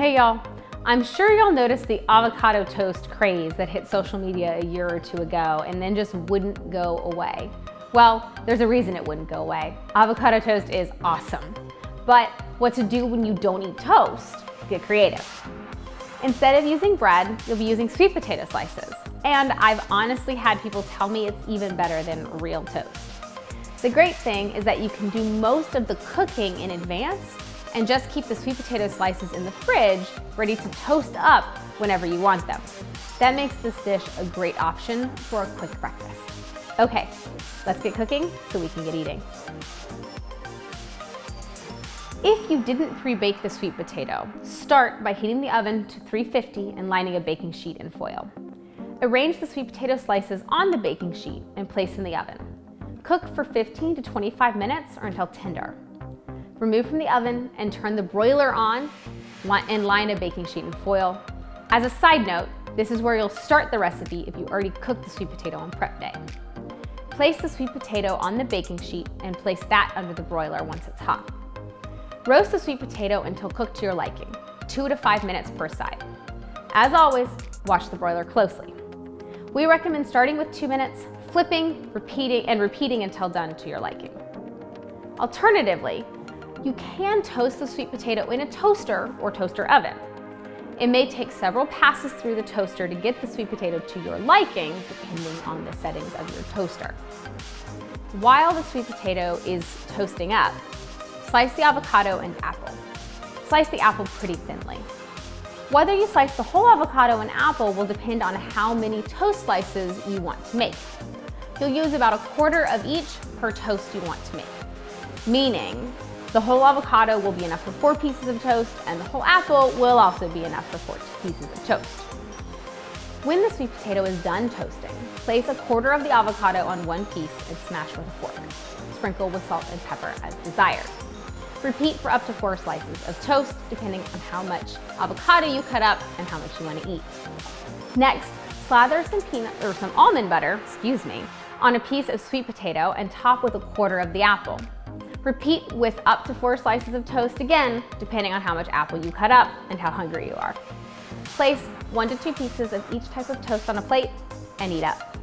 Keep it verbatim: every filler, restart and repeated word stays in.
Hey y'all, I'm sure y'all noticed the avocado toast craze that hit social media a year or two ago and then just wouldn't go away. Well, there's a reason it wouldn't go away. Avocado toast is awesome. But what to do when you don't eat toast? Get creative. Instead of using bread, you'll be using sweet potato slices. And I've honestly had people tell me it's even better than real toast. The great thing is that you can do most of the cooking in advance and just keep the sweet potato slices in the fridge ready to toast up whenever you want them. That makes this dish a great option for a quick breakfast. Okay, let's get cooking so we can get eating. If you didn't pre-bake the sweet potato, start by heating the oven to three fifty and lining a baking sheet in foil. Arrange the sweet potato slices on the baking sheet and place in the oven. Cook for fifteen to twenty-five minutes or until tender. Remove from the oven and turn the broiler on and line a baking sheet in foil. As a side note, this is where you'll start the recipe if you already cooked the sweet potato on prep day. Place the sweet potato on the baking sheet and place that under the broiler once it's hot. Roast the sweet potato until cooked to your liking, two to five minutes per side. As always, watch the broiler closely. We recommend starting with two minutes, flipping, repeating, and repeating until done to your liking. Alternatively, you can toast the sweet potato in a toaster or toaster oven. It may take several passes through the toaster to get the sweet potato to your liking, depending on the settings of your toaster. While the sweet potato is toasting up, slice the avocado and apple. Slice the apple pretty thinly. Whether you slice the whole avocado and apple will depend on how many toast slices you want to make. You'll use about a quarter of each per toast you want to make, meaning the whole avocado will be enough for four pieces of toast, and the whole apple will also be enough for four pieces of toast. When the sweet potato is done toasting, place a quarter of the avocado on one piece and smash with a fork. Sprinkle with salt and pepper as desired. Repeat for up to four slices of toast, depending on how much avocado you cut up and how much you want to eat. Next, slather some peanut or some almond butter, excuse me, on a piece of sweet potato and top with a quarter of the apple. Repeat with up to four slices of toast again, depending on how much apple you cut up and how hungry you are. Place one to two pieces of each type of toast on a plate and eat up.